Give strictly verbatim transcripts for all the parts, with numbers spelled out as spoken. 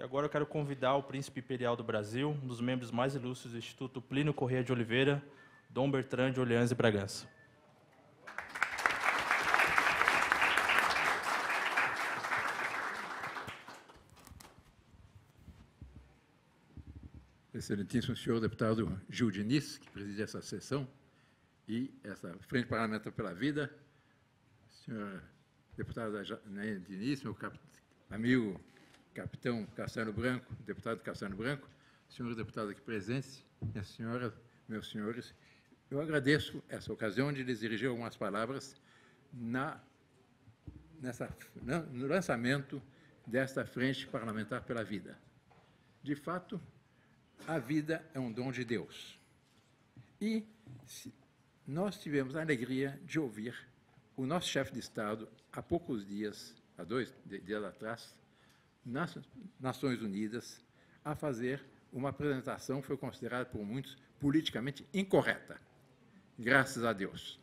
E agora eu quero convidar o príncipe imperial do Brasil, um dos membros mais ilustres do Instituto Plínio Corrêa de Oliveira, Dom Bertrand de Orleans e Bragança. Excelentíssimo senhor deputado Gil Diniz, que preside essa sessão, e essa Frente Parlamentar pela Vida, senhora deputada Diniz, meu cap... amigo capitão Castanho Branco, deputado Castanho Branco, senhora deputada aqui presente, minha senhora, meus senhores, eu agradeço essa ocasião de lhes dirigir algumas palavras na, nessa, no lançamento desta Frente Parlamentar pela Vida. De fato, a vida é um dom de Deus. E nós tivemos a alegria de ouvir o nosso chefe de Estado, há poucos dias, há dois dias atrás, nas Nações Unidas, a fazer uma apresentação que foi considerada por muitos politicamente incorreta. Graças a Deus.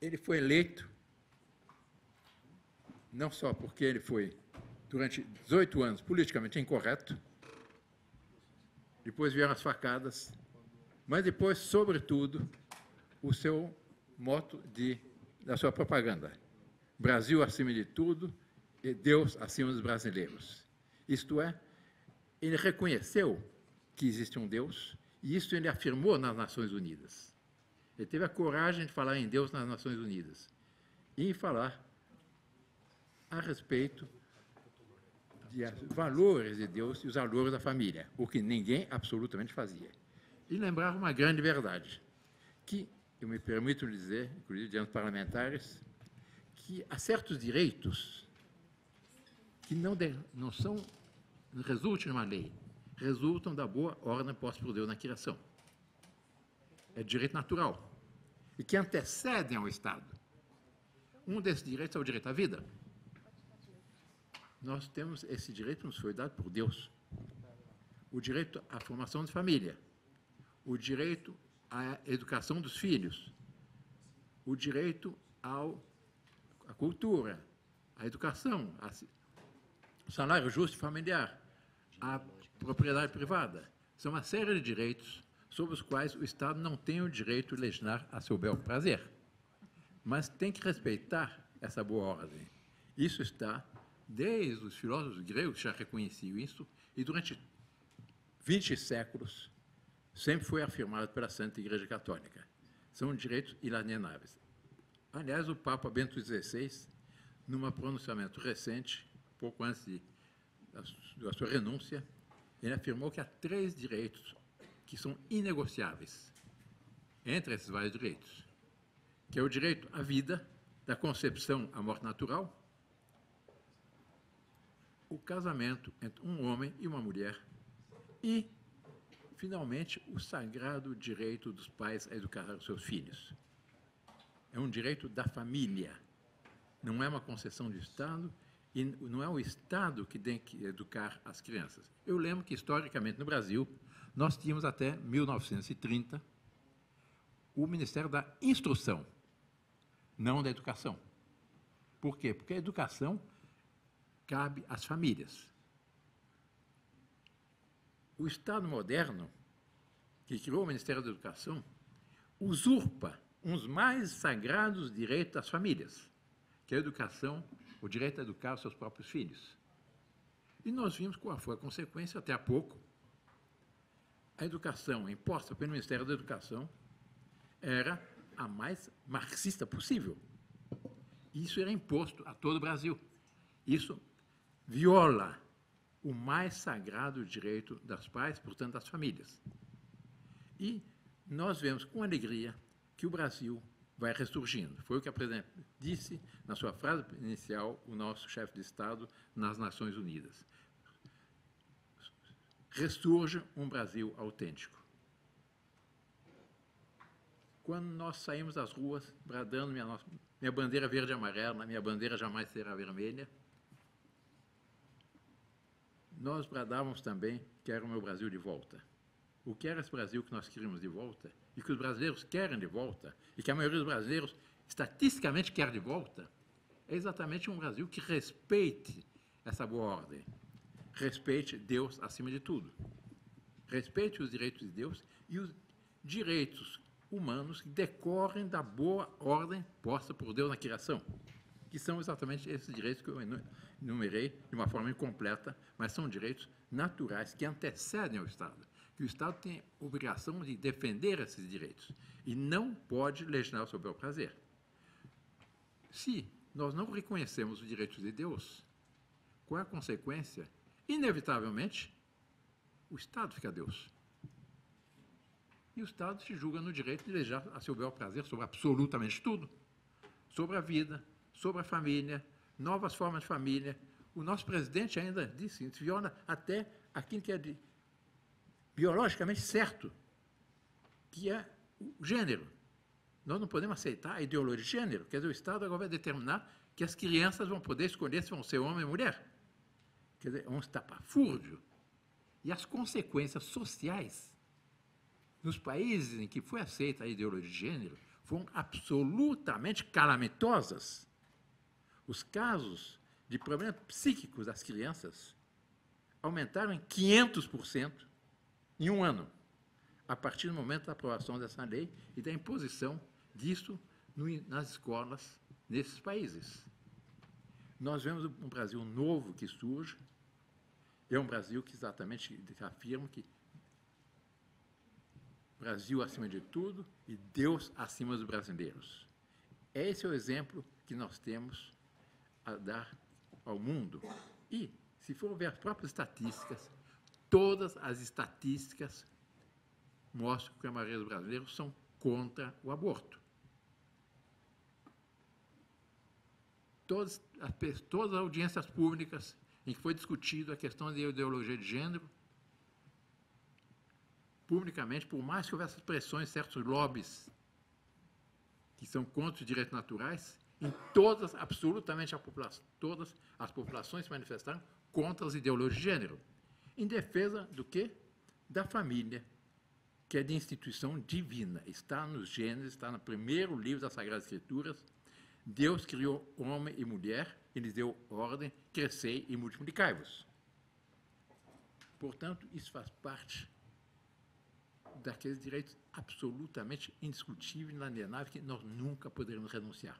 Ele foi eleito, não só porque ele foi, durante dezoito anos, politicamente incorreto, depois vieram as facadas, mas depois, sobretudo, o seu moto de, da sua propaganda. Brasil acima de tudo e Deus acima dos brasileiros. Isto é, ele reconheceu que existe um Deus e isso ele afirmou nas Nações Unidas. Ele teve a coragem de falar em Deus nas Nações Unidas e falar a respeito dos valores de Deus e os valores da família, o que ninguém absolutamente fazia. E lembrar uma grande verdade, que, eu me permito dizer, inclusive diante dos parlamentares, que há certos direitos que não, de, não são, resultam numa lei, resultam da boa ordem posta por Deus na criação. É direito natural. E que antecedem ao Estado. Um desses direitos é o direito à vida. Nós temos esse direito que nos foi dado por Deus. O direito à formação de família, o direito à educação dos filhos, o direito ao, à cultura, à educação, ao salário justo e familiar, à propriedade privada. São uma série de direitos sobre os quais o Estado não tem o direito de legislar a seu bel prazer, mas tem que respeitar essa boa ordem. Isso está, desde os filósofos gregos já reconheciam isso, e durante vinte séculos sempre foi afirmado pela Santa Igreja Católica. São direitos inalienáveis. Aliás, o Papa Bento dezesseis, num pronunciamento recente, pouco antes de, da sua renúncia, ele afirmou que há três direitos que são inegociáveis entre esses vários direitos, que é o direito à vida, da concepção à morte natural, o casamento entre um homem e uma mulher e, finalmente, o sagrado direito dos pais a educar os seus filhos. É um direito da família, não é uma concessão do Estado e não é o Estado que tem que educar as crianças. Eu lembro que, historicamente, no Brasil, nós tínhamos até mil novecentos e trinta o Ministério da Instrução, não da Educação. Por quê? Porque a educação cabe às famílias. O Estado moderno, que criou o Ministério da Educação, usurpa um dos mais sagrados direitos das famílias, que é a educação, o direito a educar os seus próprios filhos. E nós vimos qual foi a consequência até há pouco. A educação imposta pelo Ministério da Educação era a mais marxista possível. Isso era imposto a todo o Brasil. Isso viola o mais sagrado direito das pais, portanto, das famílias. E nós vemos com alegria que o Brasil vai ressurgindo. Foi o que a presidente disse na sua frase inicial, o nosso chefe de Estado nas Nações Unidas. Ressurge um Brasil autêntico. Quando nós saímos às ruas, bradando minha, nossa, minha bandeira verde e amarela, minha bandeira jamais será vermelha, nós bradávamos também, quero o meu Brasil de volta. o que era esse Brasil que nós queríamos de volta, e que os brasileiros querem de volta, e que a maioria dos brasileiros estatisticamente quer de volta, é exatamente um Brasil que respeite essa boa ordem, respeite Deus acima de tudo, respeite os direitos de Deus e os direitos humanos que decorrem da boa ordem posta por Deus na criação, que são exatamente esses direitos que eu enumerei de uma forma incompleta, mas são direitos naturais que antecedem ao Estado, que o Estado tem obrigação de defender esses direitos e não pode legislar sobre o prazer. Se nós não reconhecemos os direitos de Deus, qual é a consequência? Inevitavelmente, o Estado fica Deus. E o Estado se julga no direito de legislar a seu bel prazer sobre absolutamente tudo, sobre a vida, sobre a família, novas formas de família. O nosso presidente ainda disse, viola até aquilo que é de, biologicamente certo, que é o gênero. Nós não podemos aceitar a ideologia de gênero, quer dizer, o Estado agora vai determinar que as crianças vão poder escolher se vão ser homem ou mulher. Quer dizer, é um estapafúrdio. E as consequências sociais nos países em que foi aceita a ideologia de gênero foram absolutamente calamitosas. Os casos de problemas psíquicos das crianças aumentaram em quinhentos por cento em um ano, a partir do momento da aprovação dessa lei e da imposição disso no, nas escolas nesses países. Nós vemos um Brasil novo que surge, é um Brasil que exatamente afirma que Brasil acima de tudo e Deus acima dos brasileiros. Esse é o exemplo que nós temos a dar ao mundo. E, se for ver as próprias estatísticas, todas as estatísticas mostram que a maioria dos brasileiros são contra o aborto. Todas as, todas as audiências públicas em que foi discutida a questão de ideologia de gênero, publicamente, por mais que houvesse pressões, certos lobbies que são contra os direitos naturais, em todas, absolutamente, a população, todas as populações se manifestaram contra as ideologias de gênero, em defesa do quê? Da família, que é de instituição divina. Está nos Gênesis, está no primeiro livro das Sagradas Escrituras. Deus criou homem e mulher, ele deu ordem, crescei e multiplicai-vos. Portanto, isso faz parte daqueles direitos absolutamente indiscutíveis, inalienáveis, que nós nunca poderemos renunciar.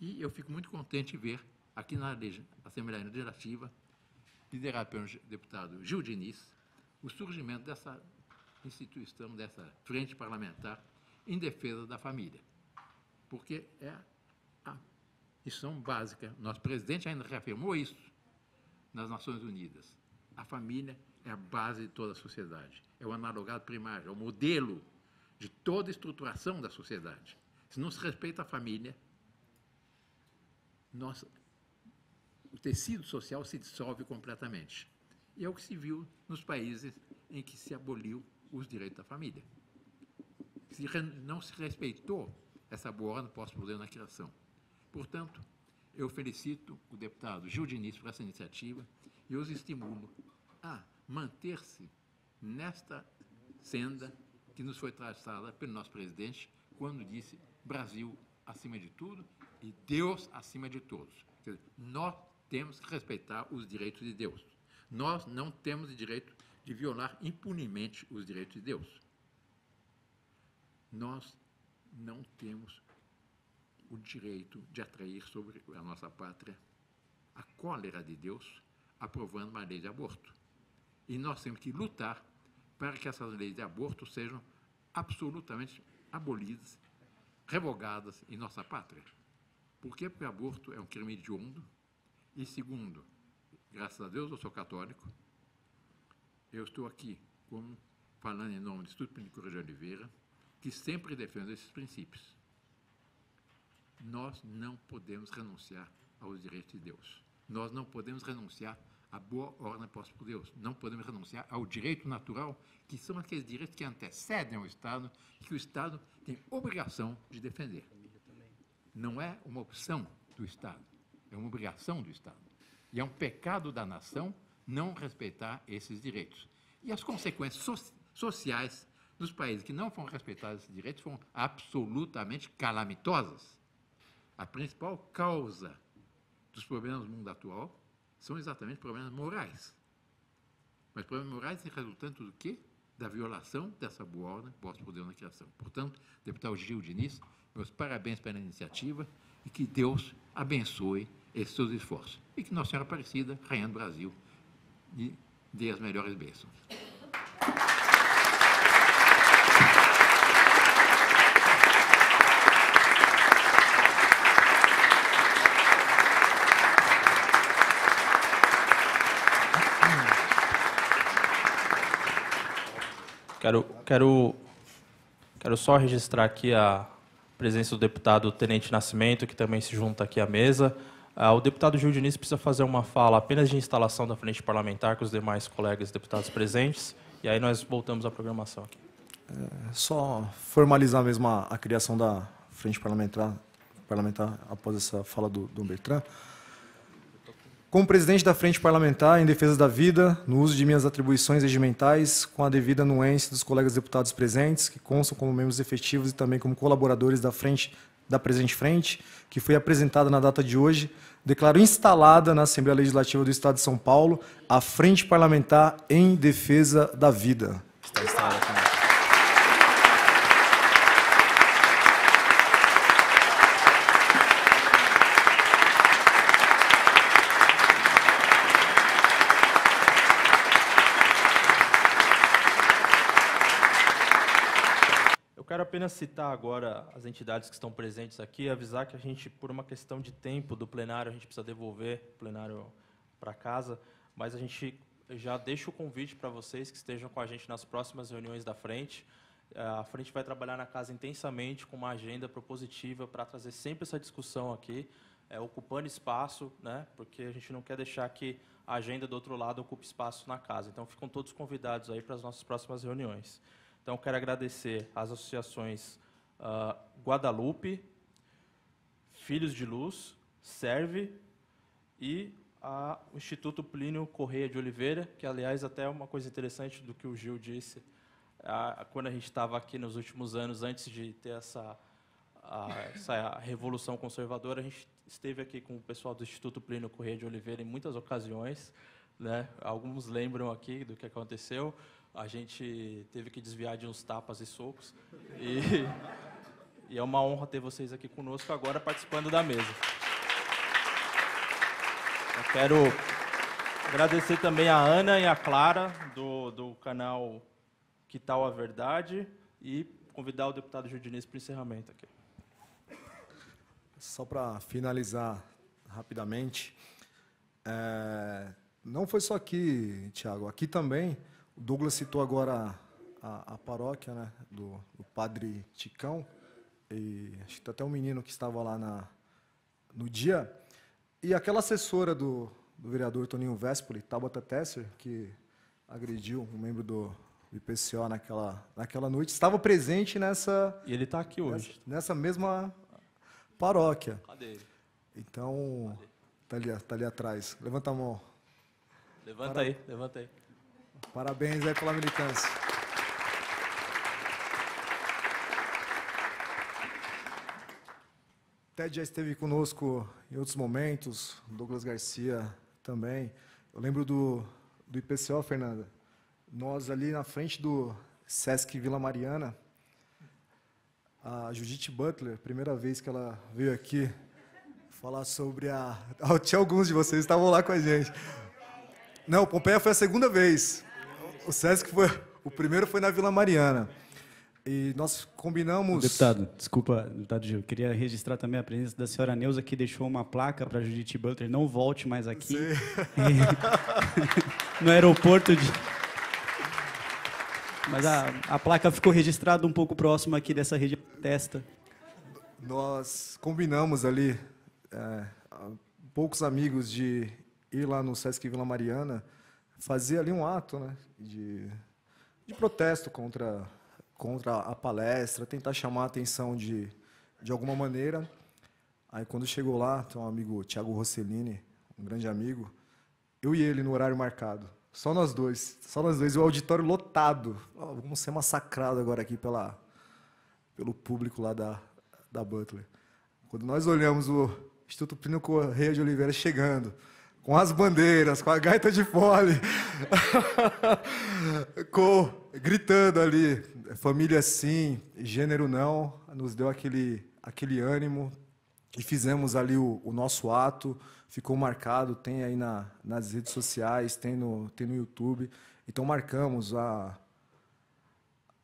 E eu fico muito contente de ver, aqui na Assembleia Legislativa, liderado pelo deputado Gil Diniz, o surgimento dessa instituição, dessa frente parlamentar em defesa da família, porque é a missão básica. Nosso presidente ainda reafirmou isso nas Nações Unidas. A família é a base de toda a sociedade, é o analogado primário, é o modelo de toda a estruturação da sociedade. Se não se respeita a família, nossa, o tecido social se dissolve completamente. E é o que se viu nos países em que se aboliu os direitos da família. Se não se respeitou essa boa ordem posta por Deus na criação. Portanto, eu felicito o deputado Gil Diniz por essa iniciativa e os estimulo a manter-se nesta senda que nos foi traçada pelo nosso presidente quando disse Brasil acima de tudo e Deus acima de todos. Quer dizer, nós temos que respeitar os direitos de Deus. Nós não temos o direito de violar impunemente os direitos de Deus. Nós não temos o direito de atrair sobre a nossa pátria a cólera de Deus, aprovando uma lei de aborto. E nós temos que lutar para que essas leis de aborto sejam absolutamente abolidas, revogadas em nossa pátria. Por quê? Porque o aborto é um crime hediondo e, segundo, graças a Deus eu sou católico, eu estou aqui como, falando em nome do Instituto Plínio Corrêa de Oliveira, que sempre defende esses princípios. Nós não podemos renunciar aos direitos de Deus. Nós não podemos renunciar à boa ordem posta por Deus. Não podemos renunciar ao direito natural, que são aqueles direitos que antecedem ao Estado, que o Estado tem obrigação de defender. Não é uma opção do Estado, é uma obrigação do Estado. E é um pecado da nação não respeitar esses direitos. E as consequências sociais dos países que não foram respeitados esses direitos foram absolutamente calamitosas. A principal causa dos problemas do mundo atual são exatamente problemas morais. Mas problemas morais resultantes do quê? Da violação dessa boa ordem, posso poder na criação. Portanto, deputado Gil Diniz, meus parabéns pela iniciativa e que Deus abençoe esses seus esforços. E que Nossa Senhora Aparecida, Rainha do Brasil, lhe dê as melhores bênçãos. Quero, quero, quero só registrar aqui a presença do deputado Tenente Nascimento, que também se junta aqui à mesa. Ah, o deputado Gil Diniz precisa fazer uma fala apenas de instalação da frente parlamentar com os demais colegas deputados presentes, e aí nós voltamos à programação aqui. É só formalizar mesmo a, a criação da frente parlamentar, parlamentar após essa fala do Dom Bertrand. Como presidente da Frente Parlamentar em Defesa da Vida, no uso de minhas atribuições regimentais, com a devida anuência dos colegas deputados presentes, que constam como membros efetivos e também como colaboradores da frente da presente frente, que foi apresentada na data de hoje, declaro instalada na Assembleia Legislativa do Estado de São Paulo a Frente Parlamentar em Defesa da Vida. Está instalada aqui. Quero apenas citar agora as entidades que estão presentes aqui, avisar que a gente, por uma questão de tempo do plenário, a gente precisa devolver o plenário para casa, mas a gente já deixa o convite para vocês que estejam com a gente nas próximas reuniões da frente. A frente vai trabalhar na casa intensamente com uma agenda propositiva para trazer sempre essa discussão aqui, é, ocupando espaço, né, porque a gente não quer deixar que a agenda do outro lado ocupe espaço na casa. Então, ficam todos convidados aí para as nossas próximas reuniões. Então, quero agradecer às associações uh, Guadalupe, Filhos de Luz, Serve e ao Instituto Plínio Corrêa de Oliveira, que, aliás, até uma coisa interessante do que o Gil disse, uh, quando a gente estava aqui nos últimos anos, antes de ter essa, uh, essa revolução conservadora, a gente esteve aqui com o pessoal do Instituto Plínio Corrêa de Oliveira em muitas ocasiões, né? Alguns lembram aqui do que aconteceu. A gente teve que desviar de uns tapas e socos. E, e é uma honra ter vocês aqui conosco agora, participando da mesa. Eu quero agradecer também a Ana e a Clara, do, do canal Que Tal a Verdade, e convidar o deputado Gil Diniz para o encerramento aqui. Só para finalizar rapidamente, é, não foi só aqui, Thiago, aqui também... O Douglas citou agora a, a, a paróquia, né, do, do padre Ticão, e acho que até um menino que estava lá na, no dia, e aquela assessora do, do vereador Toninho Vespoli, Tabata Tesser, que agrediu um membro do I P C O naquela, naquela noite, estava presente nessa... E ele está aqui hoje. Nessa, nessa mesma paróquia. Cadê ele? Então, está ali, tá ali atrás. Levanta a mão. Levanta Para... aí, levanta aí. Parabéns aí pela militância. Ted já esteve conosco em outros momentos, Douglas Garcia também. Eu lembro do, do I P C O, Fernanda. Nós ali na frente do Sesc Vila Mariana, a Judith Butler, primeira vez que ela veio aqui falar sobre a... Tinha alguns de vocês estavam lá com a gente. Não, Pompeia foi a segunda vez. O Sesc foi... O primeiro foi na Vila Mariana. E nós combinamos... Deputado, desculpa, deputado Gil. Queria registrar também a presença da senhora Neuza, que deixou uma placa para a Judith Butler, não volte mais aqui. E... no aeroporto de... Mas a, a placa ficou registrada um pouco próxima aqui dessa região de testa. Nós combinamos ali, é, poucos amigos de... ir lá no Sesc Vila Mariana, fazer ali um ato, né, de, de protesto contra, contra a palestra, tentar chamar a atenção de, de alguma maneira. Aí, quando chegou lá, tem um amigo, Thiago Rossellini, um grande amigo, eu e ele no horário marcado. Só nós dois, só nós dois, e o auditório lotado. Oh, vamos ser massacrados agora aqui pela, pelo público lá da, da Butler. Quando nós olhamos o Instituto Plínio Corrêa de Oliveira chegando, com as bandeiras, com a gaita de fole, com, gritando ali, família sim, gênero não, nos deu aquele, aquele ânimo, e fizemos ali o, o nosso ato, ficou marcado, tem aí na, nas redes sociais, tem no, tem no YouTube. Então marcamos, a,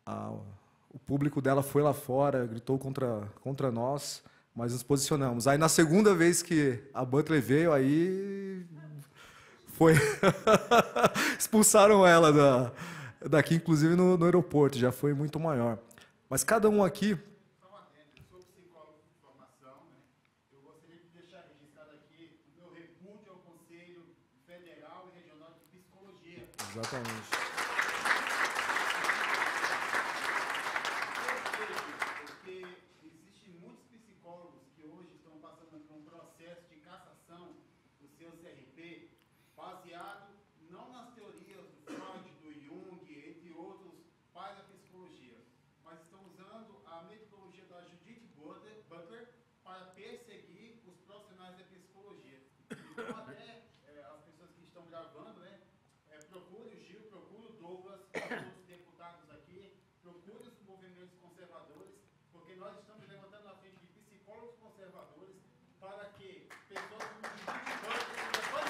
a, o público dela foi lá fora, gritou contra, contra nós, mas nos posicionamos. Aí na segunda vez que a Butler veio, aí foi expulsaram ela da, daqui, inclusive no, no aeroporto, já foi muito maior. Mas cada um aqui... Exatamente. Porque existem muitos psicólogos que hoje estão passando por um processo de cassação do seu C R P, baseado não nas teorias do Freud, do Jung, entre outros pais da psicologia, mas estão usando a metodologia da Judith Butler para perseguir os profissionais da psicologia. Então, até é, as pessoas que estão gravando, né? Procure o Gil, procure o Douglas, procure os deputados aqui, procure os movimentos conservadores, porque nós estamos levantando a frente de psicólogos conservadores para que pessoas do discurso público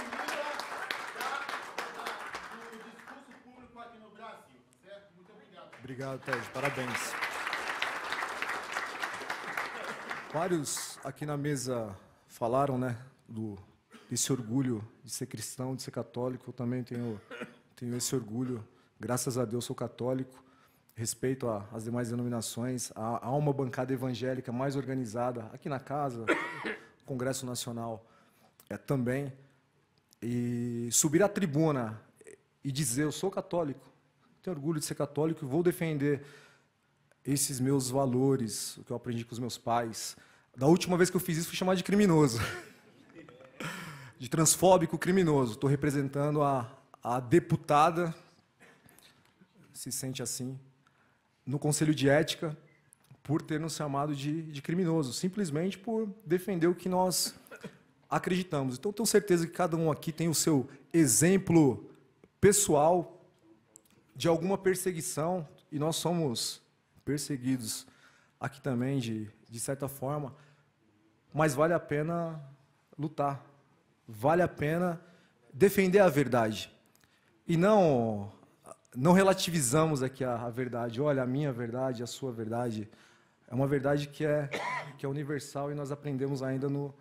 aqui no Brasil, certo? Muito obrigado. Obrigado, Tejo. Parabéns. Vários aqui na mesa falaram, né, do... esse orgulho de ser cristão, de ser católico. Eu também tenho, tenho esse orgulho, graças a Deus sou católico, respeito às demais denominações, há, há uma bancada evangélica mais organizada aqui na casa, Congresso Nacional é, também, e subir à tribuna e dizer, eu sou católico, tenho orgulho de ser católico e vou defender esses meus valores, o que eu aprendi com os meus pais. Da última vez que eu fiz isso, fui chamado de criminoso. De transfóbico criminoso. Estou representando a, a deputada, se sente assim, no Conselho de Ética, por ter nos chamado de, de criminoso, simplesmente por defender o que nós acreditamos. Então, tenho certeza que cada um aqui tem o seu exemplo pessoal de alguma perseguição, e nós somos perseguidos aqui também, de, de certa forma, mas vale a pena lutar. Vale a pena defender a verdade. E não, não relativizamos aqui a, a verdade. Olha, a minha verdade, a sua verdade, é uma verdade que é, que é universal e nós aprendemos ainda no,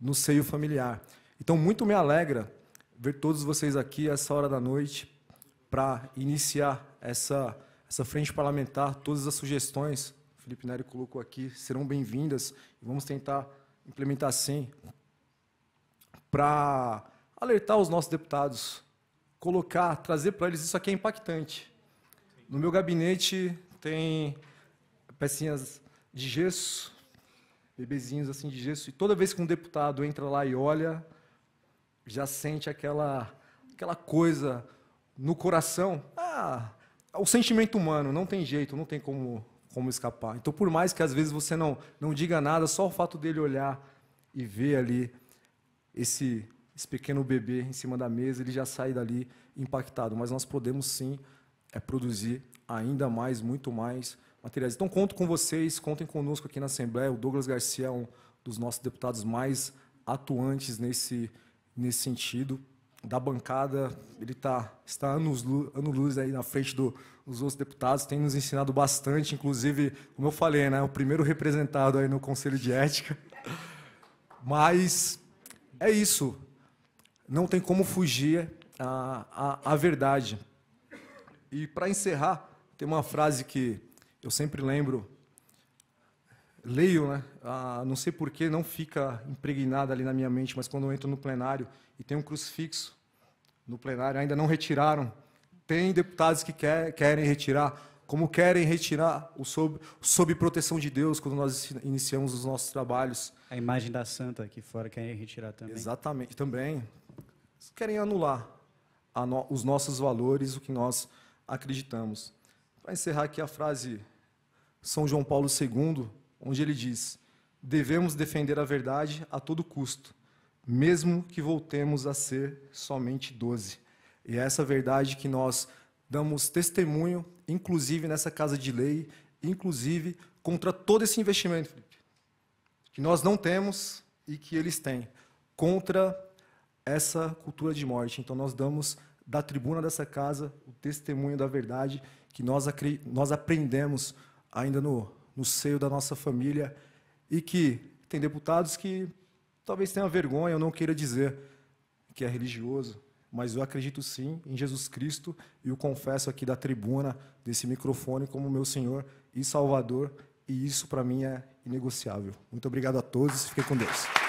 no seio familiar. Então, muito me alegra ver todos vocês aqui, essa hora da noite, para iniciar essa, essa frente parlamentar. Todas as sugestões que o Felipe Neri colocou aqui serão bem-vindas. Vamos tentar implementar, sim, para alertar os nossos deputados, colocar, trazer para eles, isso aqui é impactante. No meu gabinete tem pecinhas de gesso, bebezinhos assim de gesso, e toda vez que um deputado entra lá e olha, já sente aquela, aquela coisa no coração. Ah, o sentimento humano, não tem jeito, não tem como, como escapar. Então, por mais que às vezes você não, não diga nada, só o fato dele olhar e ver ali Esse, esse pequeno bebê em cima da mesa, ele já sai dali impactado. Mas nós podemos, sim, é, produzir ainda mais, muito mais materiais. Então, conto com vocês, contem conosco aqui na Assembleia. O Douglas Garcia é um dos nossos deputados mais atuantes nesse, nesse sentido. Da bancada, ele tá, está anos, anos luz aí na frente do, dos outros deputados, tem nos ensinado bastante, inclusive, como eu falei, né, o primeiro representado aí no Conselho de Ética. Mas... é isso, não tem como fugir à, à, à verdade. E, para encerrar, tem uma frase que eu sempre lembro, leio, né? Ah, não sei porquê, não fica impregnada ali na minha mente, mas quando eu entro no plenário e tem um crucifixo no plenário, ainda não retiraram, tem deputados que quer, querem retirar, como querem retirar o sob, sob proteção de Deus, quando nós iniciamos os nossos trabalhos. A imagem da santa aqui fora querem retirar também. Exatamente, também. Querem anular a no, os nossos valores, o que nós acreditamos. Para encerrar aqui a frase São João Paulo segundo, onde ele diz: devemos defender a verdade a todo custo, mesmo que voltemos a ser somente doze. E é essa verdade que nós damos testemunho, inclusive nessa Casa de Lei, inclusive contra todo esse investimento, Felipe, que nós não temos e que eles têm, contra essa cultura de morte. Então, nós damos, da tribuna dessa casa, o testemunho da verdade que nós, nós aprendemos ainda no, no seio da nossa família, e que tem deputados que talvez tenham vergonha, eu não queira dizer que é religioso, mas eu acredito sim em Jesus Cristo e o confesso aqui da tribuna, desse microfone, como meu Senhor e Salvador, e isso para mim é inegociável. Muito obrigado a todos, fiquem com Deus.